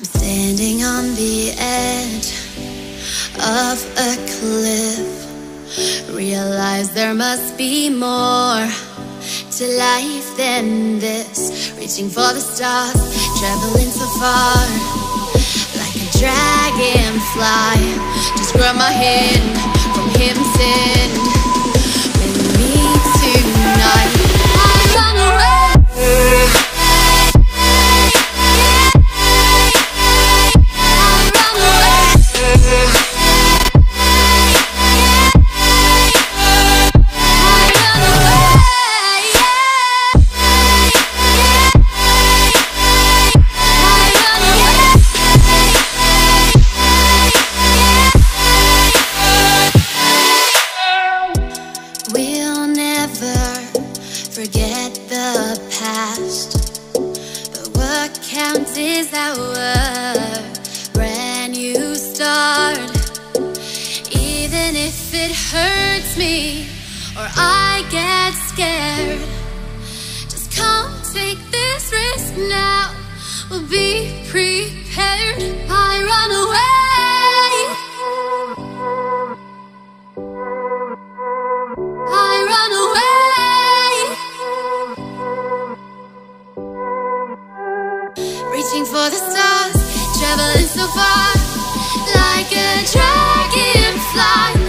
I'm standing on the edge of a cliff. Realize there must be more to life than this. Reaching for the stars, traveling so far, like a dragonfly. Just grab my hand from him, sin with me tonight. I'm gonna run. Forget the past, but what counts is our brand new start. Even if it hurts me or I get scared, just come take this risk now, we'll be prepared. I run away. Reaching for the stars, traveling so far, like a dragonfly.